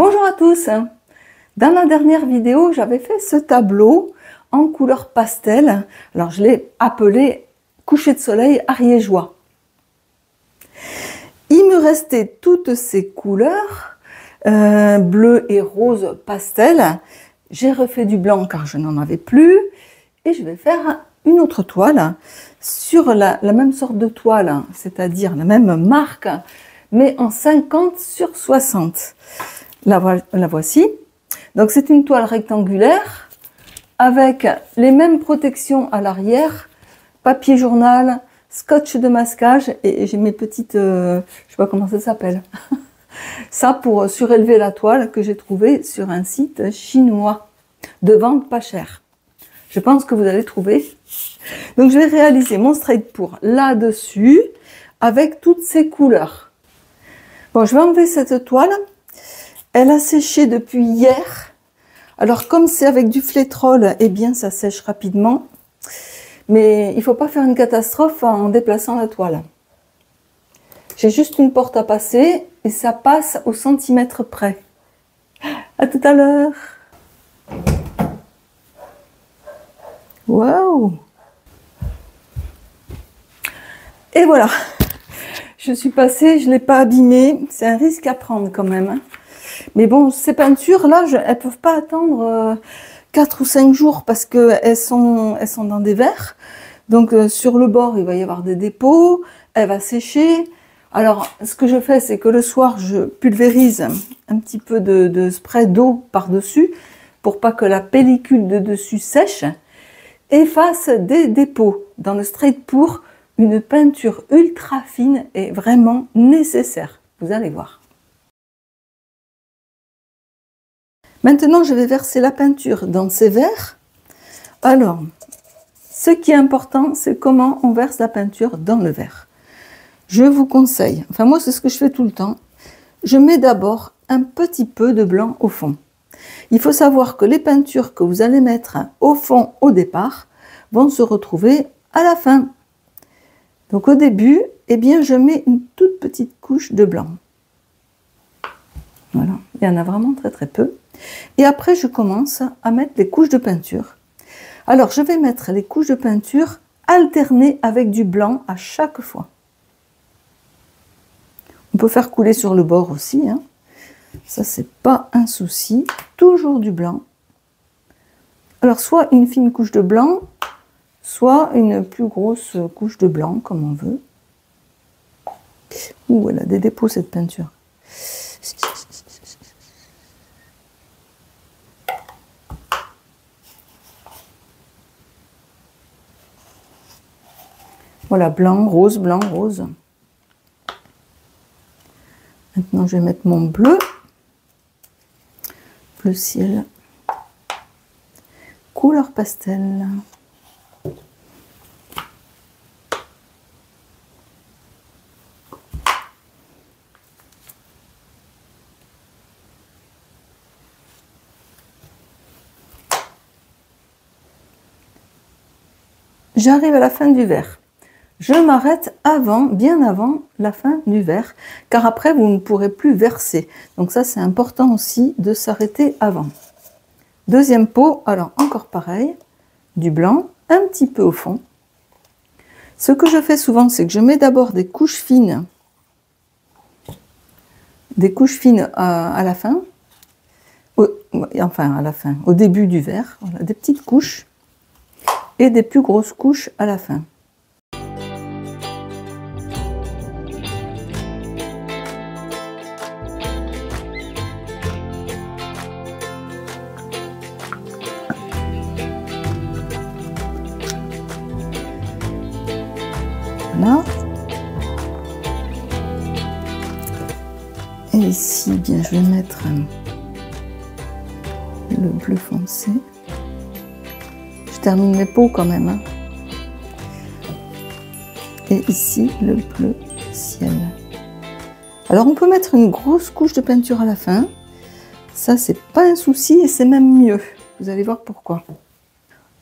Bonjour à tous. Dans la dernière vidéo, j'avais fait ce tableau en couleur pastel. Alors, je l'ai appelé « Coucher de soleil ariégeois ». Il me restait toutes ces couleurs, bleu et rose pastel. J'ai refait du blanc car je n'en avais plus. Et je vais faire une autre toile sur la même sorte de toile, c'est-à-dire la même marque, mais en 50 sur 60. La voici. Donc c'est une toile rectangulaire avec les mêmes protections à l'arrière, papier journal, scotch de masquage et j'ai mes petites, je sais pas comment ça s'appelle, ça pour surélever la toile que j'ai trouvée sur un site chinois de vente pas chère. Je pense que vous allez trouver. Donc je vais réaliser mon straight pour là-dessus avec toutes ces couleurs. Bon, je vais enlever cette toile. Elle a séché depuis hier. Alors comme c'est avec du flétrole, eh bien ça sèche rapidement. Mais il ne faut pas faire une catastrophe en déplaçant la toile. J'ai juste une porte à passer et ça passe au centimètre près. À tout à l'heure. Waouh! Et voilà. Je suis passée, je ne l'ai pas abîmée. C'est un risque à prendre quand même. Mais bon, ces peintures-là, elles ne peuvent pas attendre 4 ou 5 jours parce qu'elles sont dans des verres. Donc, sur le bord, il va y avoir des dépôts. Elle va sécher. Alors, ce que je fais, c'est que le soir, je pulvérise un petit peu de spray d'eau par-dessus pour pas que la pellicule de dessus sèche et fasse des dépôts dans le straight pour une peinture ultra fine et vraiment nécessaire. Vous allez voir. Maintenant, je vais verser la peinture dans ces verres. Alors, ce qui est important, c'est comment on verse la peinture dans le verre. Je vous conseille, enfin moi c'est ce que je fais tout le temps, je mets d'abord un petit peu de blanc au fond. Il faut savoir que les peintures que vous allez mettre au fond au départ vont se retrouver à la fin. Donc au début, eh bien, je mets une toute petite couche de blanc. Voilà, il y en a vraiment très très peu. Et après, je commence à mettre les couches de peinture. Alors, je vais mettre les couches de peinture alternées avec du blanc à chaque fois. On peut faire couler sur le bord aussi, hein. Ça, c'est pas un souci. Toujours du blanc. Alors, soit une fine couche de blanc, soit une plus grosse couche de blanc, comme on veut. Ouh, elle a des dépôts, cette peinture. Voilà, blanc, rose, blanc, rose. Maintenant, je vais mettre mon bleu. Bleu ciel. Couleur pastel. J'arrive à la fin du verre. Je m'arrête avant, bien avant la fin du verre, car après vous ne pourrez plus verser. Donc ça c'est important aussi de s'arrêter avant. Deuxième pot, alors encore pareil, du blanc, un petit peu au fond. Ce que je fais souvent, c'est que je mets d'abord des couches fines à la fin, au début du verre, voilà, des petites couches et des plus grosses couches à la fin. Voilà. Et ici, bien, je vais mettre le bleu foncé. Je termine mes pots quand même. Hein. Et ici, le bleu ciel. Alors, on peut mettre une grosse couche de peinture à la fin. Ça, c'est pas un souci et c'est même mieux. Vous allez voir pourquoi.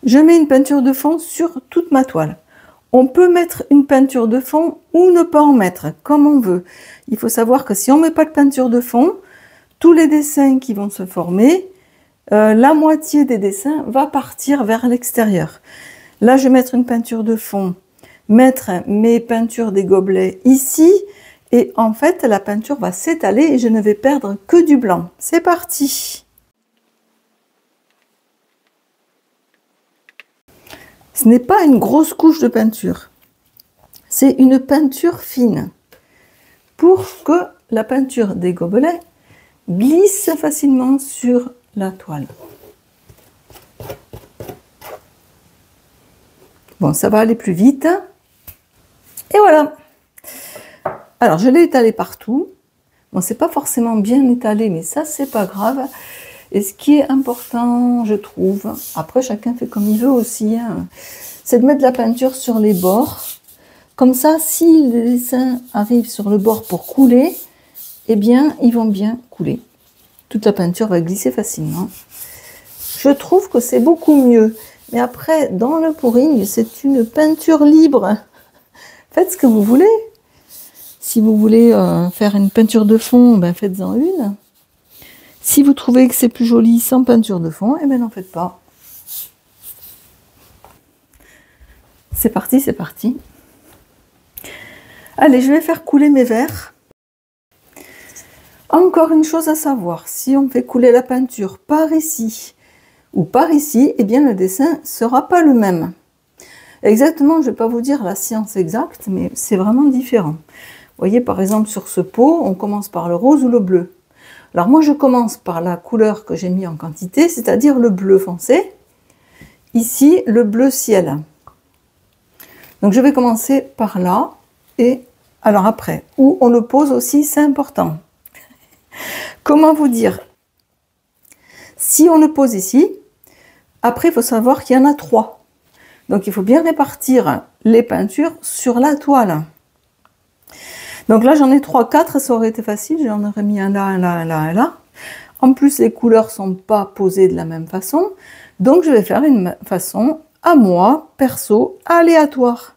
Je mets une peinture de fond sur toute ma toile. On peut mettre une peinture de fond ou ne pas en mettre, comme on veut. Il faut savoir que si on ne met pas de peinture de fond, tous les dessins qui vont se former, la moitié des dessins va partir vers l'extérieur. Là, je vais mettre une peinture de fond, mettre mes peintures des gobelets ici, et en fait, la peinture va s'étaler et je ne vais perdre que du blanc. C'est parti! Ce n'est pas une grosse couche de peinture, c'est une peinture fine pour que la peinture des gobelets glisse facilement sur la toile. Bon, ça va aller plus vite. Et voilà. Alors, je l'ai étalé partout. Bon, c'est pas forcément bien étalé, mais ça, c'est pas grave. Et ce qui est important, je trouve, après chacun fait comme il veut aussi, hein, c'est de mettre de la peinture sur les bords. Comme ça, si les dessins arrivent sur le bord pour couler, eh bien, ils vont bien couler. Toute la peinture va glisser facilement. Je trouve que c'est beaucoup mieux. Mais après, dans le pouring, c'est une peinture libre. Faites ce que vous voulez. Si vous voulez faire une peinture de fond, ben faites-en une. Si vous trouvez que c'est plus joli sans peinture de fond, eh bien, n'en faites pas. C'est parti, c'est parti. Allez, je vais faire couler mes verres. Encore une chose à savoir, si on fait couler la peinture par ici ou par ici, eh bien le dessin sera pas le même. Exactement, je ne vais pas vous dire la science exacte, mais c'est vraiment différent. Vous voyez, par exemple, sur ce pot, on commence par le rose ou le bleu. Alors moi, je commence par la couleur que j'ai mis en quantité, c'est-à-dire le bleu foncé. Ici, le bleu ciel. Donc je vais commencer par là. Et alors après, où on le pose aussi, c'est important. Comment vous dire? Si on le pose ici, après il faut savoir qu'il y en a 3. Donc il faut bien répartir les peintures sur la toile. Donc là j'en ai 3, 4, ça aurait été facile, j'en aurais mis un là, un là, un là, un là. En plus les couleurs ne sont pas posées de la même façon, donc je vais faire une façon à moi, perso, aléatoire.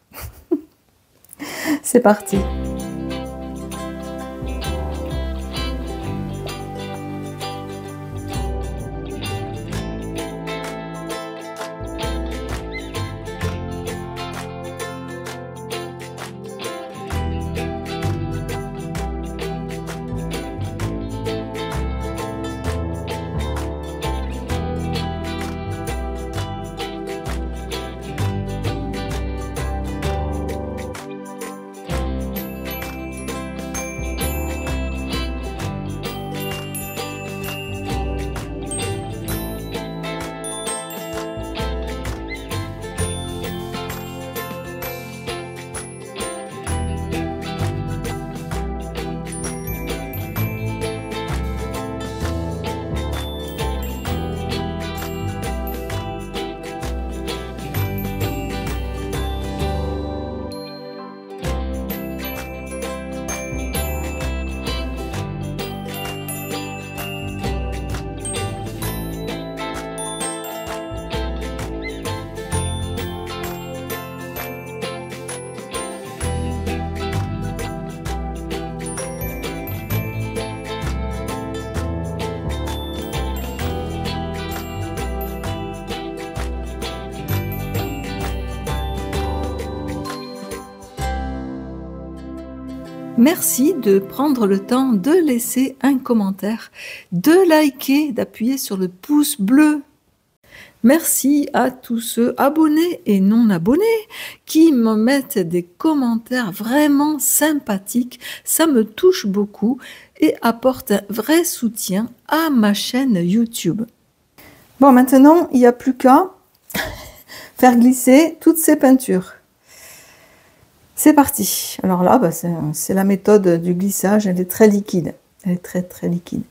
C'est parti. Merci de prendre le temps de laisser un commentaire, de liker, d'appuyer sur le pouce bleu. Merci à tous ceux abonnés et non abonnés qui me mettent des commentaires vraiment sympathiques. Ça me touche beaucoup et apporte un vrai soutien à ma chaîne YouTube. Bon, maintenant, il n'y a plus qu'à faire glisser toutes ces peintures. C'est parti. Alors là, bah, c'est la méthode du glissage, elle est très liquide. Elle est très très liquide.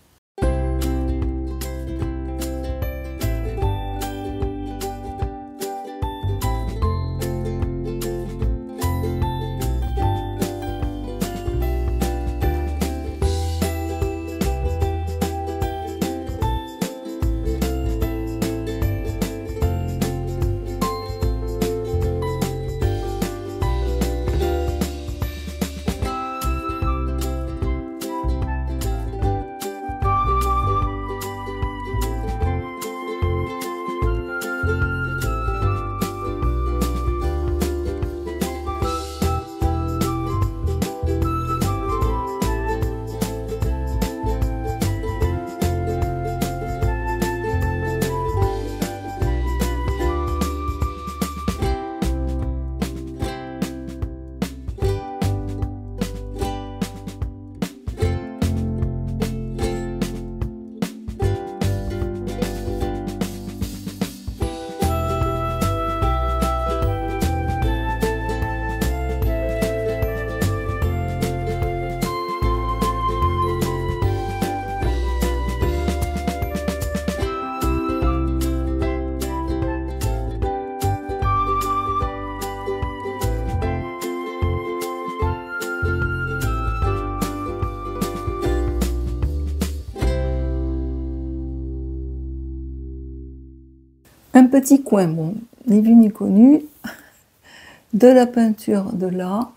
Un petit coin, bon, ni vu ni connu, de la peinture de là,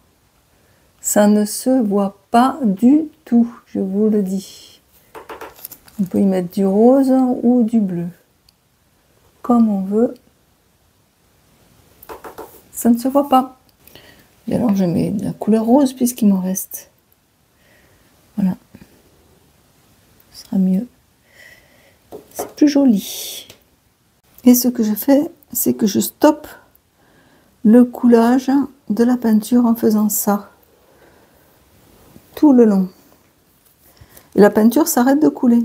ça ne se voit pas du tout, je vous le dis. On peut y mettre du rose ou du bleu, comme on veut. Ça ne se voit pas. Et alors je mets de la couleur rose puisqu'il m'en reste. Voilà, ce sera mieux. C'est plus joli. Et ce que je fais, c'est que je stoppe le coulage de la peinture en faisant ça, tout le long. Et la peinture s'arrête de couler.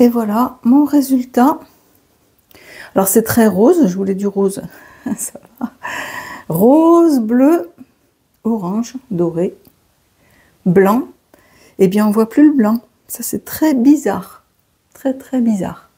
Et voilà mon résultat. Alors c'est très rose, je voulais du rose, ça va. Rose, bleu, orange, doré, blanc. Eh bien on voit plus le blanc, ça c'est très bizarre, très bizarre.